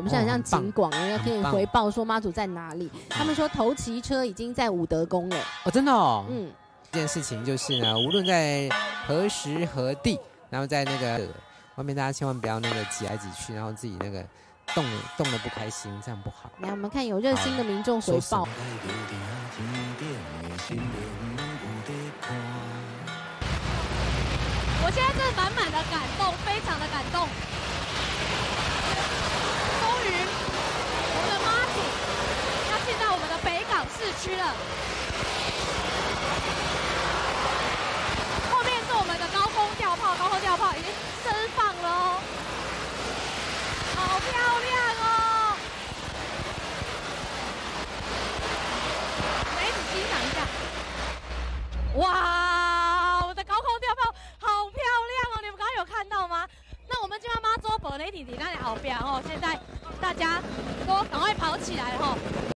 我们现在很像警广，因为可以回报说妈祖在哪里。他们说头骑车已经在武德宫了。哦，真的哦。嗯，这件事情就是呢，无论在何时何地，然后在那个外面，大家千万不要那个挤来挤去，然后自己那个动了不开心，这样不好。来，我们看有热心的民众回报。 我现在真的满满的感动，非常的感动。终于，我们的妈祖要进到我们的北港市区了。后面是我们的高空吊炮，高空吊炮已经升放了哦，好漂亮哦！来，一起欣赏一下。哇，我的高空吊炮！ 看到吗？那我们今晚妈祖婆雷弟弟那里好彪哦！现在大家都赶快跑起来哦！